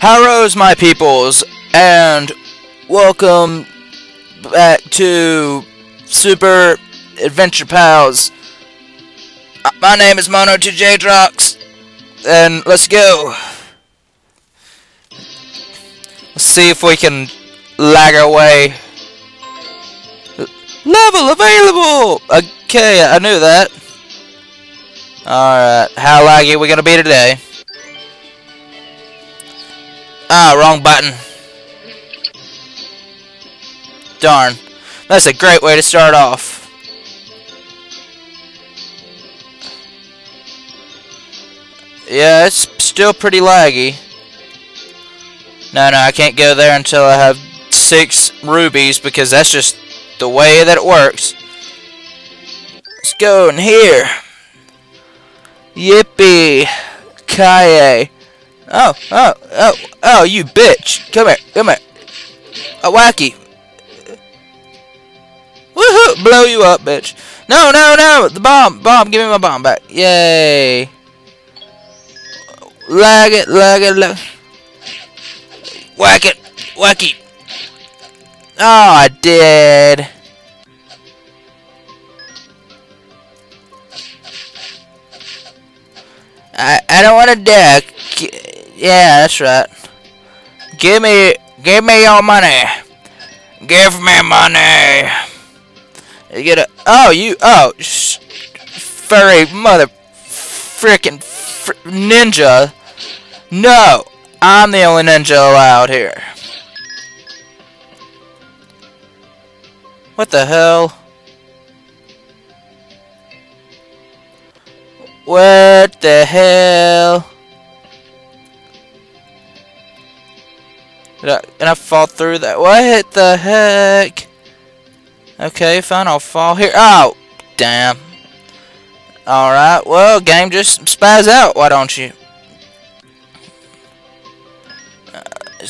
Harrows, my peoples, and welcome back to Super Adventure Pals. My name is Mono2JDrox, and let's go. Let's see if we can lag our way. Level available! Okay, I knew that. Alright, how laggy are we gonna be today? Ah, wrong button. Darn. That's a great way to start off. Yeah, it's still pretty laggy. No, I can't go there until I have 6 rubies, because that's just the way that it works. Let's go in here. Yippee. Kaye. Oh, you bitch. Come here. Oh, wacky. Woohoo! Blow you up, bitch. No! The bomb! Give me my bomb back. Yay! Lag it. Whack it! Wacky! Oh, I did. I don't want to die. Yeah, that's right. Give me your money. Give me money. You get a. Furry mother, freaking ninja. No, I'm the only ninja allowed here. What the hell? What the hell? Did I fall through that? What the heck? Okay, fine, I'll fall here. Oh, damn. Alright, well, game, just spaz out, why don't you?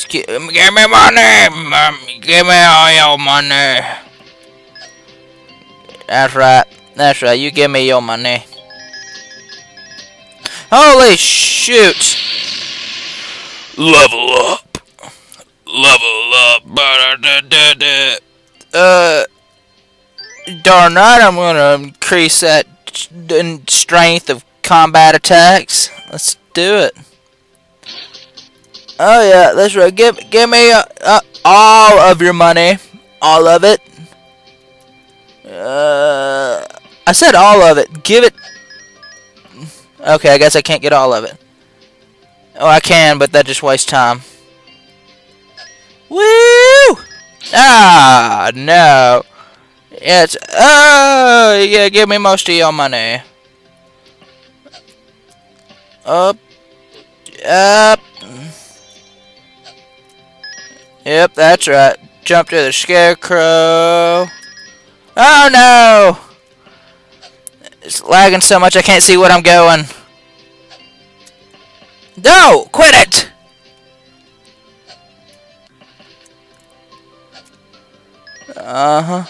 Give me money! Give me all your money! That's right, you give me your money. Holy shoot! Level up. Darn right, I'm gonna increase that in strength of combat attacks. Let's do it. Oh yeah, that's right. Give me all of your money, all of it. I said all of it. Give it. Okay, I guess I can't get all of it. Oh, I can, but that just wastes time. Woo! Ah, no. It's... Oh, yeah, give me most of your money. Up. Yep, that's right. Jump to the scarecrow. Oh, no! It's lagging so much I can't see where I'm going. No! Quit it! Alright.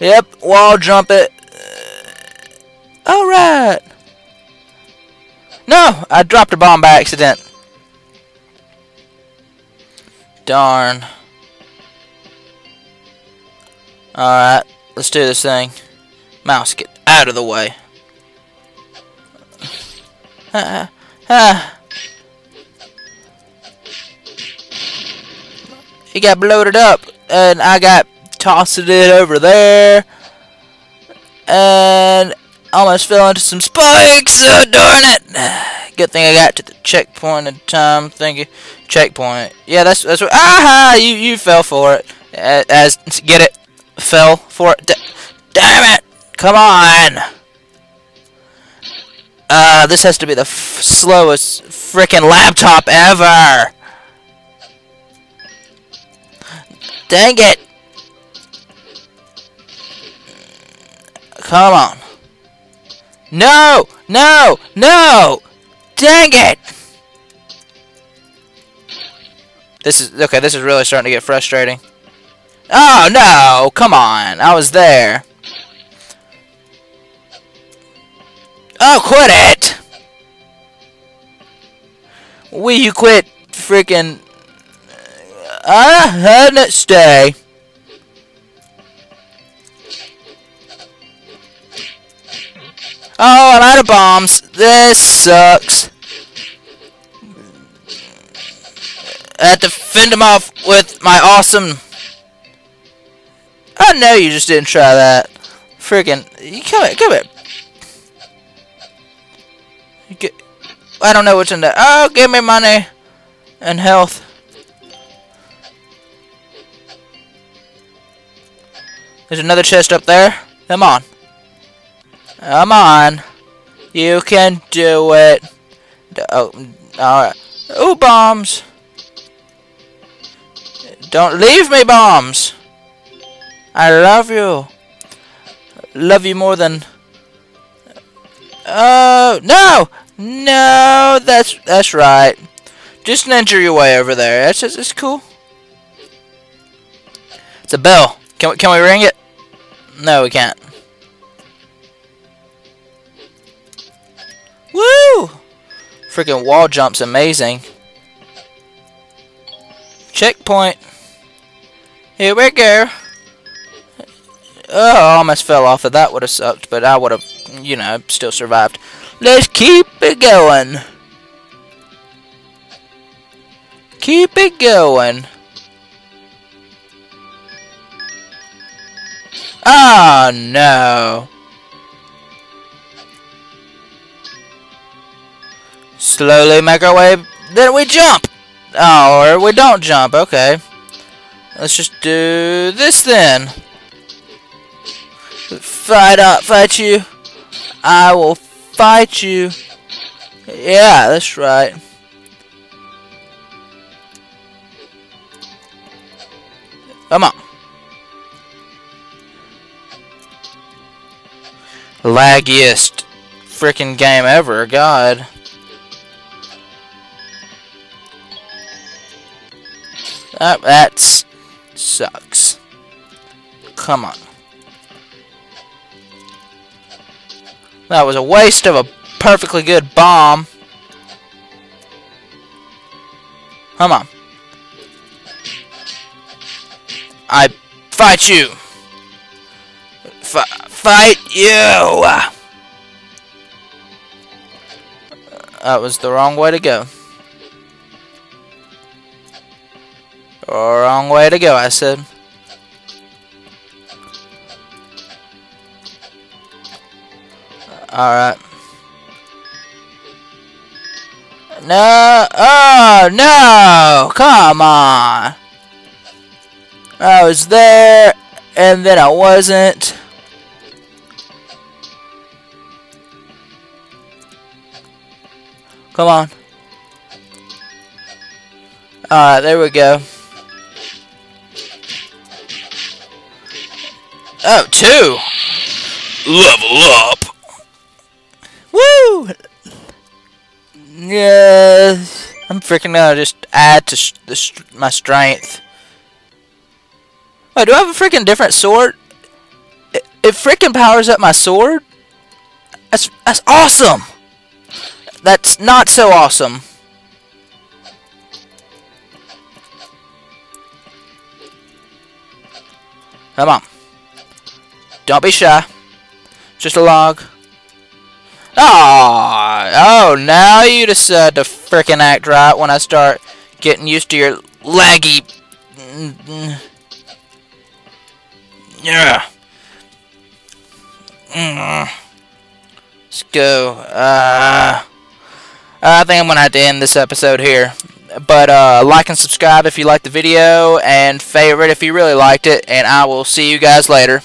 Yep, wall jump it. Alright! No! I dropped a bomb by accident. Darn. Alright, let's do this thing. Mouse, get out of the way. He got bloated up, and I got tossed it over there, and almost fell into some spikes. Oh, darn it! Good thing I got to the checkpoint in time. Thank you. Checkpoint. Yeah, that's what. Aha! You fell for it. As get it. Fell for it. Damn it! Come on! This has to be the slowest freaking laptop ever! Dang it! Come on. No! Dang it! This is really starting to get frustrating. Oh no, come on, I was there. Oh, quit it! Will you quit freaking... I had it stay. Oh, I'm out of bombs. This sucks. I had to fend them off with my awesome... I know you just didn't try that. Freaking... Come here. I don't know what's in there. Oh, give me money and health. There's another chest up there. Come on. Come on. You can do it. Oh, alright. Ooh, bombs. Don't leave me, bombs. I love you. Love you more than... Oh, no! No, that's right. Just ninja your way over there. That's cool. It's a bell. Can we ring it? No, we can't. Woo! Freaking wall jump's amazing. Checkpoint. Here we go. Oh, I almost fell off of that. Would have sucked, but I would have, you know, still survived. Let's keep it going. Keep it going. Oh, no. Slowly make our way. Then we jump. Oh, or we don't jump. Okay. Let's just do this then. Fight up, fight you. I will fight you. Yeah, that's right. Come on. Laggiest freaking game ever, God. That sucks. Come on. That was a waste of a perfectly good bomb. Come on. I fight you. Fight you. That was the wrong way to go. Wrong way to go, I said. Alright. No! Oh, no! Come on! I was there, and then I wasn't. Come on. Alright, there we go. Oh, 2! Level up! Woo! Yes! I'm freaking out. Just add to my strength. Wait, do I have a freaking different sword? It freaking powers up my sword? That's awesome! That's not so awesome. Come on. Don't be shy. Just a log. Oh, now you decide to frickin' act right when I start getting used to your laggy. Yeah. Let's go. I think I'm gonna have to end this episode here. But like and subscribe if you liked the video, and favorite if you really liked it, and I will see you guys later.